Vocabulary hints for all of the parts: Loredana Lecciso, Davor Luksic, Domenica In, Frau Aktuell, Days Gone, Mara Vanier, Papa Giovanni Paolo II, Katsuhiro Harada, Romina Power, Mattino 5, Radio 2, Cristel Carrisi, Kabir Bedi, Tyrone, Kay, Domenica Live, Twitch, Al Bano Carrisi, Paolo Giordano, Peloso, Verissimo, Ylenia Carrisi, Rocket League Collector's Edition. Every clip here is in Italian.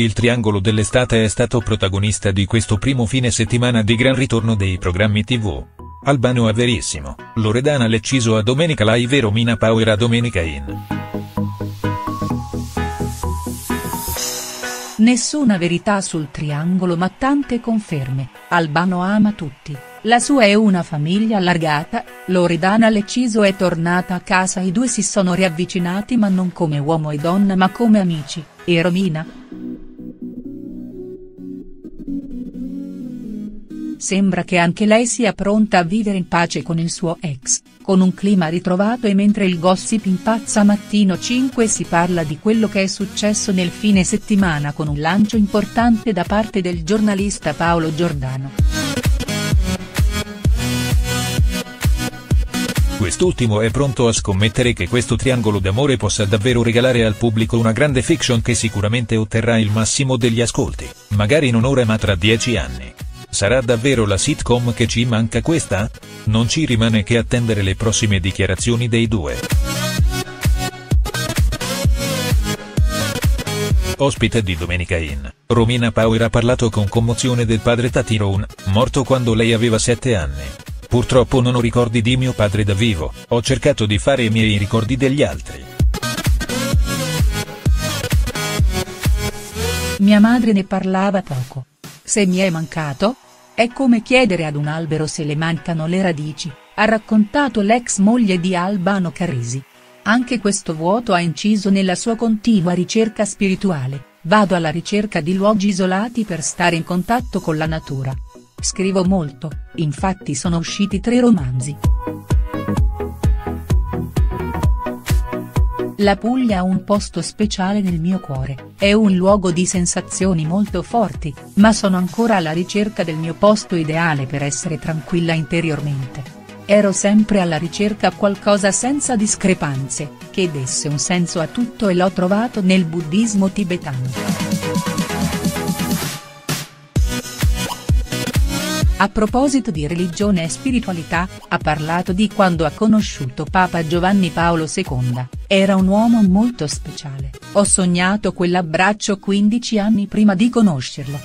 Il triangolo dell'estate è stato protagonista di questo primo fine settimana di gran ritorno dei programmi tv. Al Bano a Verissimo, Loredana Lecciso a Domenica Live e Romina Power a Domenica In. Nessuna verità sul triangolo ma tante conferme, Al Bano ama tutti, la sua è una famiglia allargata, Loredana Lecciso è tornata a casa, i due si sono riavvicinati ma non come uomo e donna ma come amici, e Romina? Sembra che anche lei sia pronta a vivere in pace con il suo ex, con un clima ritrovato e mentre il gossip impazza a Mattino 5 si parla di quello che è successo nel fine settimana con un lancio importante da parte del giornalista Paolo Giordano. Quest'ultimo è pronto a scommettere che questo triangolo d'amore possa davvero regalare al pubblico una grande fiction che sicuramente otterrà il massimo degli ascolti, magari non ora ma tra 10 anni. Sarà davvero la sitcom che ci manca questa? Non ci rimane che attendere le prossime dichiarazioni dei due. Ospite di Domenica In, Romina Power ha parlato con commozione del padre Tyrone, morto quando lei aveva 7 anni. Purtroppo non ho ricordi di mio padre da vivo, ho cercato di fare i miei ricordi degli altri. Mia madre ne parlava poco. Se mi è mancato? È come chiedere ad un albero se le mancano le radici, ha raccontato l'ex moglie di Al Bano Carrisi. Anche questo vuoto ha inciso nella sua continua ricerca spirituale, vado alla ricerca di luoghi isolati per stare in contatto con la natura. Scrivo molto, infatti sono usciti 3 romanzi. La Puglia ha un posto speciale nel mio cuore, è un luogo di sensazioni molto forti, ma sono ancora alla ricerca del mio posto ideale per essere tranquilla interiormente. Ero sempre alla ricerca di qualcosa senza discrepanze, che desse un senso a tutto e l'ho trovato nel buddismo tibetano. A proposito di religione e spiritualità, ha parlato di quando ha conosciuto Papa Giovanni Paolo II, era un uomo molto speciale, ho sognato quell'abbraccio 15 anni prima di conoscerlo.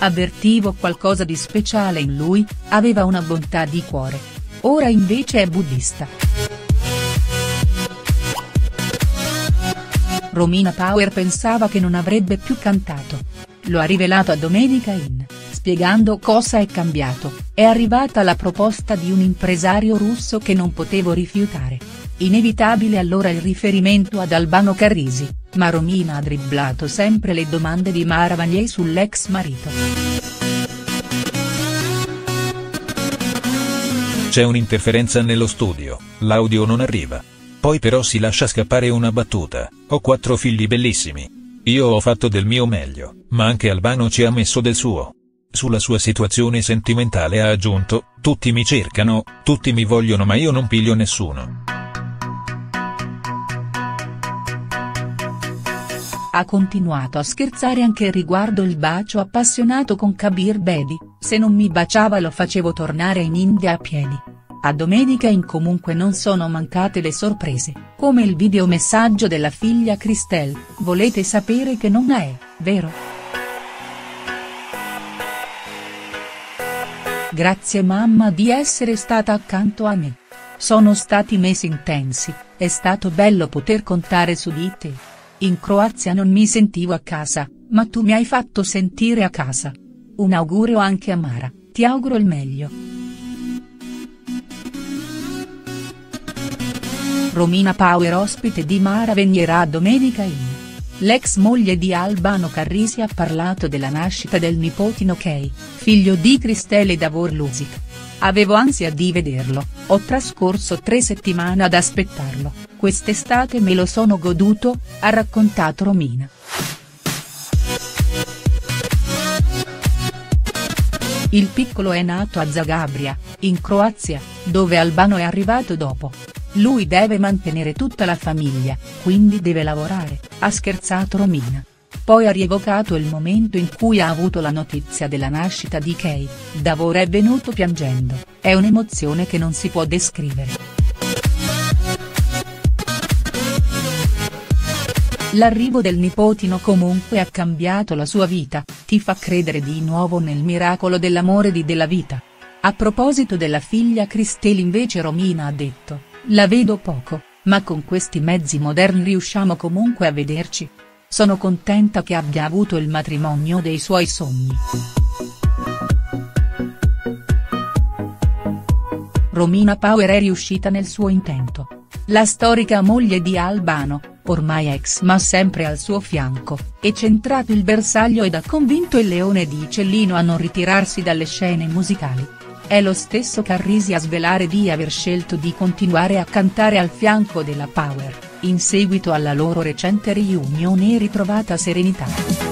Avvertivo qualcosa di speciale in lui, aveva una bontà di cuore. Ora invece è buddista. Romina Power pensava che non avrebbe più cantato. Lo ha rivelato a Domenica In, spiegando cosa è cambiato, è arrivata la proposta di un impresario russo che non potevo rifiutare. Inevitabile allora il riferimento ad Al Bano Carrisi, ma Romina ha dribblato sempre le domande di Mara Vanier sull'ex marito. C'è un'interferenza nello studio, l'audio non arriva. Poi però si lascia scappare una battuta, ho 4 figli bellissimi. Io ho fatto del mio meglio, ma anche Al Bano ci ha messo del suo. Sulla sua situazione sentimentale ha aggiunto, tutti mi cercano, tutti mi vogliono ma io non piglio nessuno. Ha continuato a scherzare anche riguardo il bacio appassionato con Kabir Bedi, se non mi baciava lo facevo tornare in India a piedi. A Domenica In comunque non sono mancate le sorprese, come il videomessaggio della figlia Cristel, volete sapere che non è, vero? Grazie mamma di essere stata accanto a me. Sono stati mesi intensi, è stato bello poter contare su di te. In Croazia non mi sentivo a casa, ma tu mi hai fatto sentire a casa. Un augurio anche a Mara, ti auguro il meglio. Romina Power ospite di Mara Vanier a Domenica In. L'ex moglie di Al Bano Carrisi ha parlato della nascita del nipotino Kay, figlio di Cristel e Davor Luksic. Avevo ansia di vederlo, ho trascorso 3 settimane ad aspettarlo, quest'estate me lo sono goduto, ha raccontato Romina. Il piccolo è nato a Zagabria, in Croazia, dove Al Bano è arrivato dopo. Lui deve mantenere tutta la famiglia, quindi deve lavorare, ha scherzato Romina. Poi ha rievocato il momento in cui ha avuto la notizia della nascita di Kay, Davor è venuto piangendo, è un'emozione che non si può descrivere. L'arrivo del nipotino comunque ha cambiato la sua vita, ti fa credere di nuovo nel miracolo dell'amore e della vita. A proposito della figlia Cristel invece Romina ha detto, la vedo poco, ma con questi mezzi moderni riusciamo comunque a vederci. Sono contenta che abbia avuto il matrimonio dei suoi sogni. Romina Power è riuscita nel suo intento. La storica moglie di Al Bano, ormai ex ma sempre al suo fianco, è centrato il bersaglio ed ha convinto il leone di Cellino a non ritirarsi dalle scene musicali. È lo stesso Carrisi a svelare di aver scelto di continuare a cantare al fianco della Power, in seguito alla loro recente riunione e ritrovata serenità.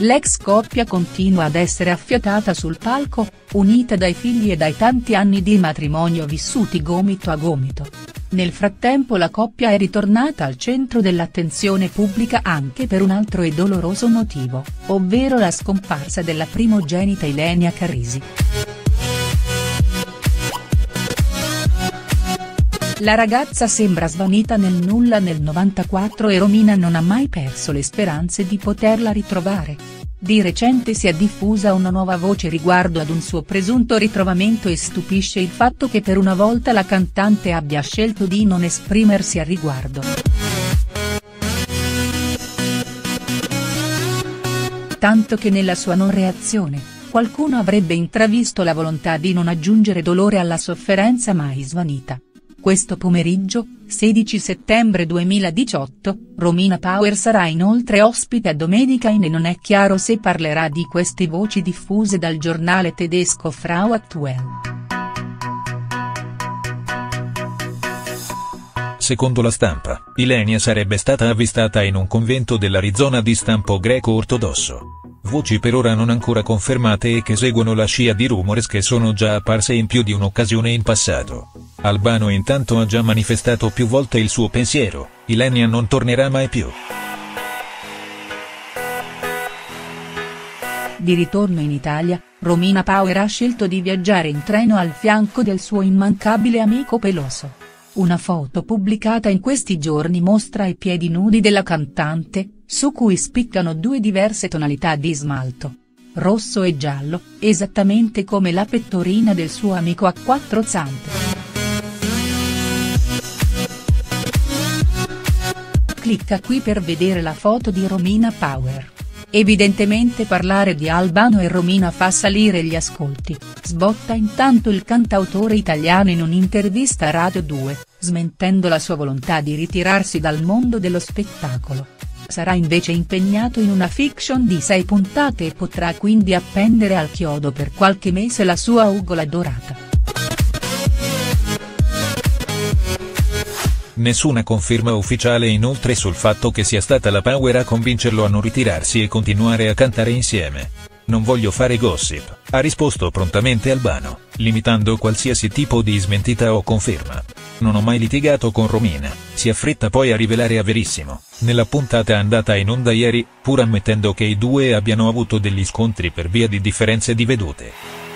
L'ex coppia continua ad essere affiatata sul palco, unita dai figli e dai tanti anni di matrimonio vissuti gomito a gomito. Nel frattempo la coppia è ritornata al centro dell'attenzione pubblica anche per un altro e doloroso motivo, ovvero la scomparsa della primogenita Ylenia Carrisi. La ragazza sembra svanita nel nulla nel 94 e Romina non ha mai perso le speranze di poterla ritrovare. Di recente si è diffusa una nuova voce riguardo ad un suo presunto ritrovamento e stupisce il fatto che per una volta la cantante abbia scelto di non esprimersi al riguardo. Tanto che nella sua non reazione, qualcuno avrebbe intravisto la volontà di non aggiungere dolore alla sofferenza mai svanita. Questo pomeriggio, 16 settembre 2018, Romina Power sarà inoltre ospite a Domenica In e non è chiaro se parlerà di queste voci diffuse dal giornale tedesco Frau Aktuell. Secondo la stampa, Ylenia sarebbe stata avvistata in un convento dell'Arizona di stampo greco-ortodosso. Voci per ora non ancora confermate e che seguono la scia di rumores che sono già apparse in più di un'occasione in passato. Al Bano intanto ha già manifestato più volte il suo pensiero, Ylenia non tornerà mai più. Di ritorno in Italia, Romina Power ha scelto di viaggiare in treno al fianco del suo immancabile amico Peloso. Una foto pubblicata in questi giorni mostra i piedi nudi della cantante, su cui spiccano due diverse tonalità di smalto, rosso e giallo, esattamente come la pettorina del suo amico a quattro zampe. Clicca qui per vedere la foto di Romina Power. Evidentemente parlare di Al Bano e Romina fa salire gli ascolti, sbotta intanto il cantautore italiano in un'intervista a Radio 2, smentendo la sua volontà di ritirarsi dal mondo dello spettacolo. Sarà invece impegnato in una fiction di 6 puntate e potrà quindi appendere al chiodo per qualche mese la sua ugola dorata. Nessuna conferma ufficiale inoltre sul fatto che sia stata la Power a convincerlo a non ritirarsi e continuare a cantare insieme. Non voglio fare gossip, ha risposto prontamente Al Bano, limitando qualsiasi tipo di smentita o conferma. Non ho mai litigato con Romina, si affretta poi a rivelare a Verissimo, nella puntata andata in onda ieri, pur ammettendo che i due abbiano avuto degli scontri per via di differenze di vedute.